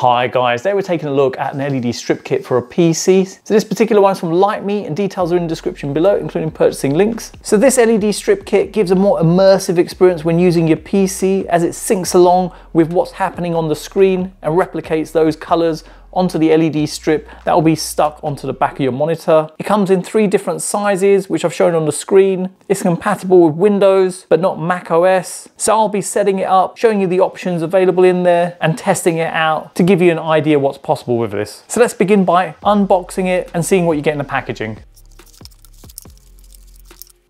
Hi guys, there we're taking a look at an LED strip kit for a PC. So this particular one's from Lytmi and details are in the description below, including purchasing links. So this LED strip kit gives a more immersive experience when using your PC as it syncs along with what's happening on the screen and replicates those colors onto the LED strip that will be stuck onto the back of your monitor. It comes in three different sizes, which I've shown on the screen. It's compatible with Windows, but not Mac OS. So I'll be setting it up, showing you the options available in there and testing it out to give you an idea what's possible with this. So let's begin by unboxing it and seeing what you get in the packaging.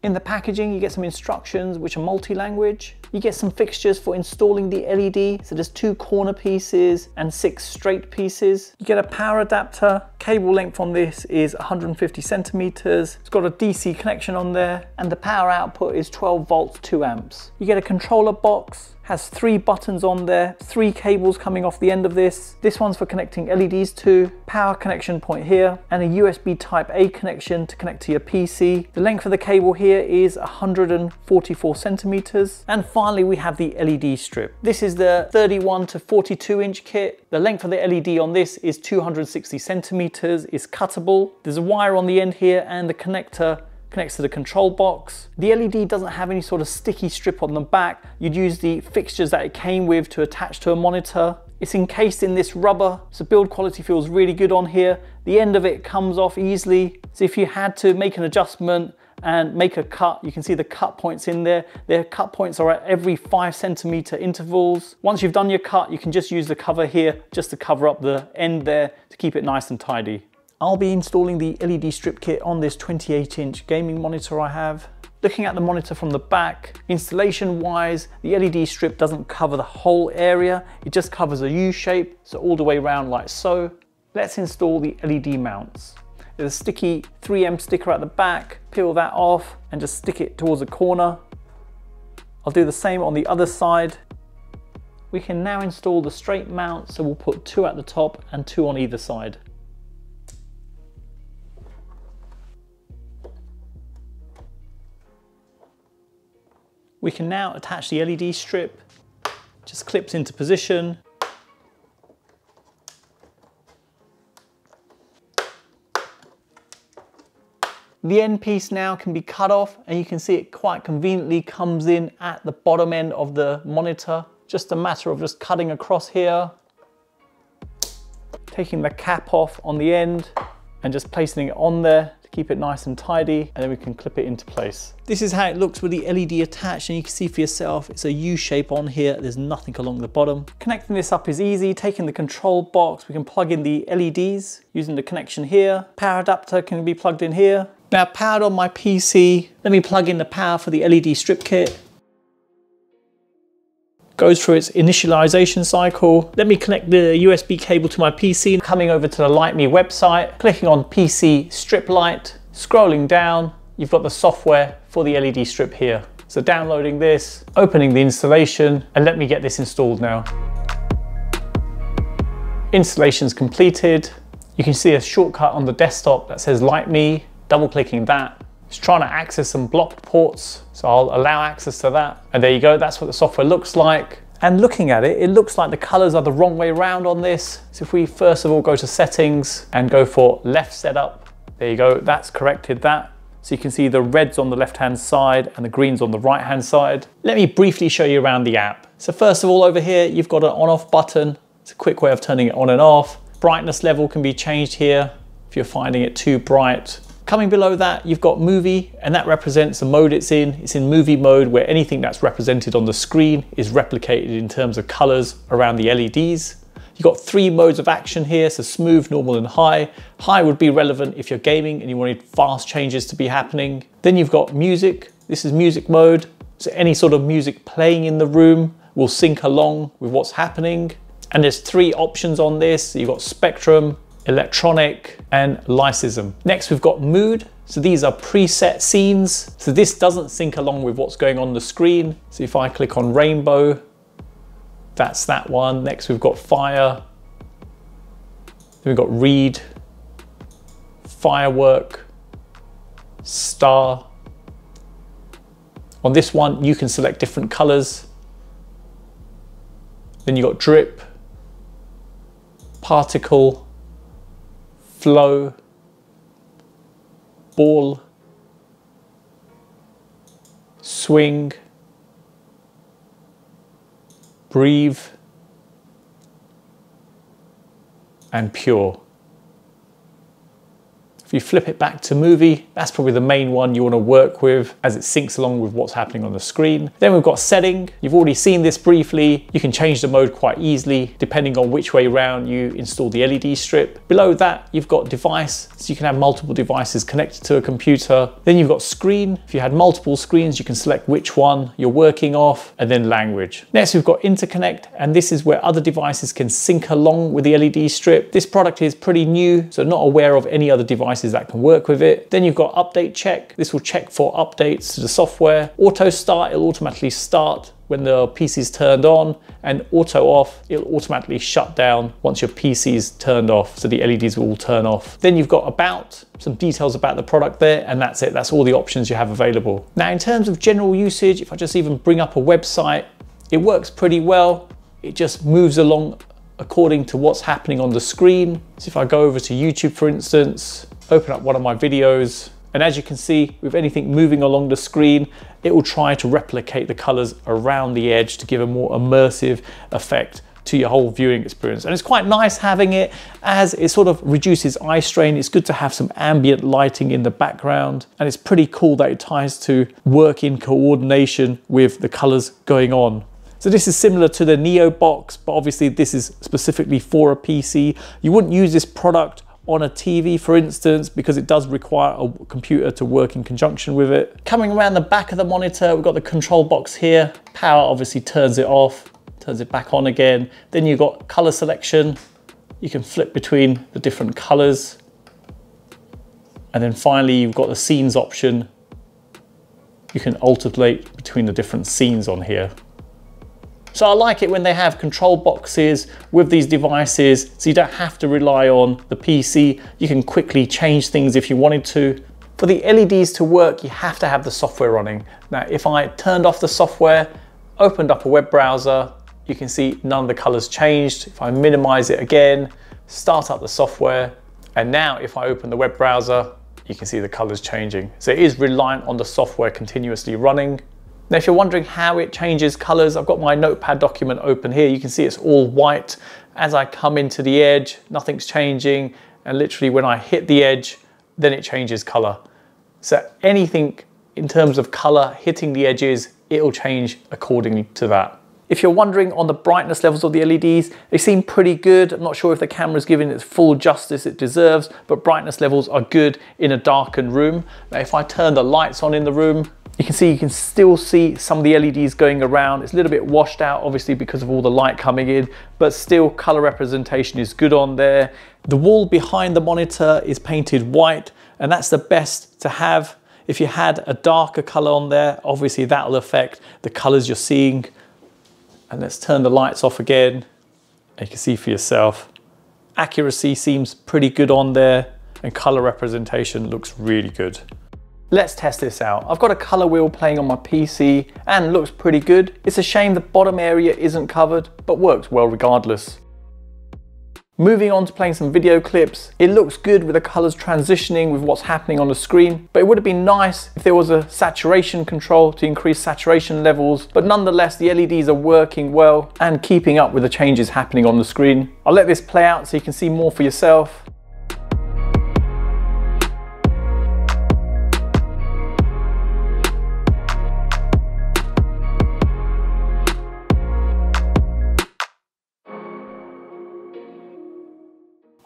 In the packaging, you get some instructions which are multi-language. You get some fixtures for installing the LED. So there's 2 corner pieces and 6 straight pieces. You get a power adapter. Cable length on this is 150 centimeters. It's got a DC connection on there and the power output is 12 volts, 2 amps. You get a controller box, has 3 buttons on there, 3 cables coming off the end of this. This one's for connecting LEDs to, power connection point here, and a USB type A connection to connect to your PC. The length of the cable here is 144 centimeters. And finally, we have the LED strip. This is the 31 to 42 inch kit. The length of the LED on this is 260 centimeters, it's cuttable. There's a wire on the end here and the connector connects to the control box. The LED doesn't have any sort of sticky strip on the back. You'd use the fixtures that it came with to attach to a monitor. It's encased in this rubber, so build quality feels really good on here. The end of it comes off easily. So if you had to make an adjustment and make a cut, you can see the cut points in there. Their cut points are at every 5 centimeter intervals. Once you've done your cut, you can just use the cover here just to cover up the end there to keep it nice and tidy. I'll be installing the LED strip kit on this 28 inch gaming monitor I have. Looking at the monitor from the back, installation wise, the LED strip doesn't cover the whole area. It just covers a U shape, so all the way around like so. Let's install the LED mounts. There's a sticky 3M sticker at the back, peel that off and just stick it towards a corner. I'll do the same on the other side. We can now install the straight mount, so we'll put 2 at the top and 2 on either side. We can now attach the LED strip, just clips into position. The end piece now can be cut off and you can see it quite conveniently comes in at the bottom end of the monitor. Just a matter of just cutting across here, taking the cap off on the end and just placing it on there. Keep it nice and tidy, and then we can clip it into place. This is how it looks with the LED attached, and you can see for yourself, it's a U shape on here. There's nothing along the bottom. Connecting this up is easy. Taking the control box, we can plug in the LEDs using the connection here. Power adapter can be plugged in here. Now powered on my PC, let me plug in the power for the LED strip kit. Goes through its initialization cycle. Let me connect the USB cable to my PC. Coming over to the Lytmi website, clicking on PC strip light, scrolling down, you've got the software for the LED strip here. So downloading this, opening the installation, and let me get this installed now. Installation's completed. You can see a shortcut on the desktop that says Lytmi, double clicking that. It's trying to access some blocked ports, so I'll allow access to that. And there you go, that's what the software looks like. And looking at it, it looks like the colors are the wrong way around on this. So if we first of all go to settings and go for left setup, there you go, that's corrected that. So you can see the reds on the left-hand side and the greens on the right-hand side. Let me briefly show you around the app. So first of all, over here, you've got an on-off button. It's a quick way of turning it on and off. Brightness level can be changed here if you're finding it too bright. Coming below that, you've got movie, and that represents the mode it's in. It's in movie mode, where anything that's represented on the screen is replicated in terms of colors around the LEDs. You've got 3 modes of action here, so smooth, normal, and high. High would be relevant if you're gaming and you wanted fast changes to be happening. Then you've got music. This is music mode, so any sort of music playing in the room will sync along with what's happening. And there's 3 options on this. You've got spectrum, electronic, and lycism. Next, we've got mood. So these are preset scenes. So this doesn't sync along with what's going on the screen. So if I click on rainbow, that's that one. Next, we've got fire. Then we've got reed, firework, star. On this one, you can select different colors. Then you've got drip, particle, flow, ball, swing, breathe, and pure. If you flip it back to movie, that's probably the main one you want to work with as it syncs along with what's happening on the screen. Then we've got setting. You've already seen this briefly. You can change the mode quite easily depending on which way round you install the LED strip. Below that, you've got device, so you can have multiple devices connected to a computer. Then you've got screen. If you had multiple screens, you can select which one you're working off, and then language. Next, we've got interconnect, and this is where other devices can sync along with the LED strip. This product is pretty new, so not aware of any other device that can work with it. Then you've got update check. This will check for updates to the software. Auto start, it'll automatically start when the PC's turned on, and auto off, it'll automatically shut down once your PC's turned off, so the LEDs will all turn off. Then you've got about, some details about the product there, and that's it. That's all the options you have available. Now, in terms of general usage, if I just even bring up a website, it works pretty well. It just moves along according to what's happening on the screen. So if I go over to YouTube, for instance, open up one of my videos, and as you can see, with anything moving along the screen, it will try to replicate the colors around the edge to give a more immersive effect to your whole viewing experience. And it's quite nice having it, as it sort of reduces eye strain. It's good to have some ambient lighting in the background, and it's pretty cool that it ties to work in coordination with the colors going on. So this is similar to the Neo box, but obviously this is specifically for a PC. You wouldn't use this product on a TV, for instance, because it does require a computer to work in conjunction with it. Coming around the back of the monitor, we've got the control box here. Power obviously turns it off, turns it back on again. Then you've got color selection. You can flip between the different colors. And then finally, you've got the scenes option. You can alternate between the different scenes on here. So I like it when they have control boxes with these devices, so you don't have to rely on the PC. You can quickly change things if you wanted to. For the LEDs to work, you have to have the software running. Now, if I turned off the software, opened up a web browser, you can see none of the colors changed. If I minimize it again, start up the software, and now if I open the web browser, you can see the colors changing. So it is reliant on the software continuously running. Now, if you're wondering how it changes colors, I've got my notepad document open here. You can see it's all white. As I come into the edge, nothing's changing. And literally when I hit the edge, then it changes color. So anything in terms of color hitting the edges, it'll change according to that. If you're wondering on the brightness levels of the LEDs, they seem pretty good. I'm not sure if the camera's giving it full justice it deserves, but brightness levels are good in a darkened room. Now, if I turn the lights on in the room, you can still see some of the LEDs going around. It's a little bit washed out, obviously, because of all the light coming in, but still color representation is good on there. The wall behind the monitor is painted white, and that's the best to have. If you had a darker color on there, obviously that'll affect the colors you're seeing. And let's turn the lights off again. You can see for yourself. Accuracy seems pretty good on there, and color representation looks really good. Let's test this out. I've got a color wheel playing on my PC and looks pretty good. It's a shame the bottom area isn't covered, but works well regardless. Moving on to playing some video clips. It looks good with the colors transitioning with what's happening on the screen, but it would have been nice if there was a saturation control to increase saturation levels. But nonetheless, the LEDs are working well and keeping up with the changes happening on the screen. I'll let this play out so you can see more for yourself.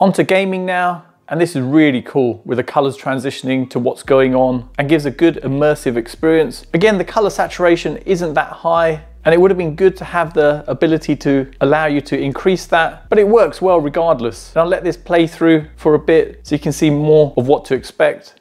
Onto gaming now, and this is really cool with the colors transitioning to what's going on and gives a good immersive experience. Again, the color saturation isn't that high, and it would have been good to have the ability to allow you to increase that, but it works well regardless. And I'll let this play through for a bit so you can see more of what to expect.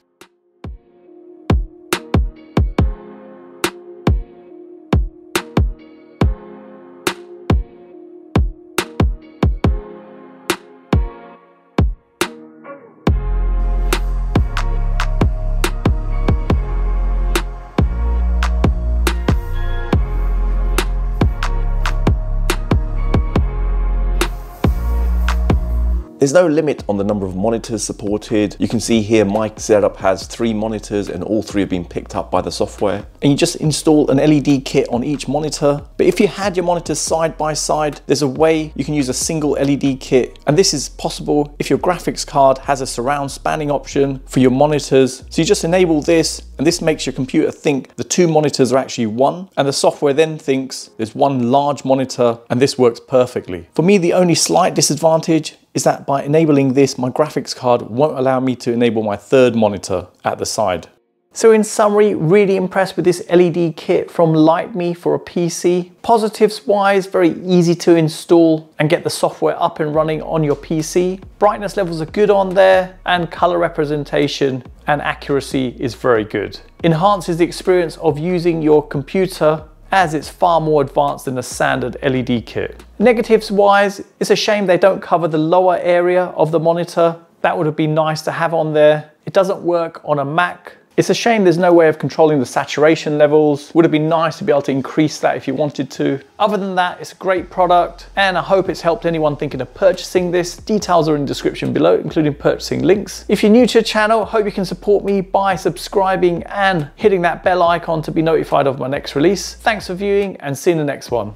There's no limit on the number of monitors supported. You can see here my setup has 3 monitors and all 3 have been picked up by the software. And you just install an LED kit on each monitor. But if you had your monitors side by side, there's a way you can use a single LED kit. And this is possible if your graphics card has a surround spanning option for your monitors. So you just enable this, and this makes your computer think the 2 monitors are actually one, and the software then thinks there's one large monitor, and this works perfectly. For me, the only slight disadvantage is that by enabling this, my graphics card won't allow me to enable my 3rd monitor at the side. So in summary, really impressed with this LED kit from Lytmi for a PC. Positives wise, very easy to install and get the software up and running on your PC. Brightness levels are good on there, and color representation and accuracy is very good. Enhances the experience of using your computer, as it's far more advanced than the standard LED kit. Negatives wise, it's a shame they don't cover the lower area of the monitor. That would have been nice to have on there. It doesn't work on a Mac. It's a shame there's no way of controlling the saturation levels. Would have been nice to be able to increase that if you wanted to. Other than that, it's a great product, and I hope it's helped anyone thinking of purchasing this. Details are in the description below, including purchasing links. If you're new to the channel, hope you can support me by subscribing and hitting that bell icon to be notified of my next release. Thanks for viewing, and see you in the next one.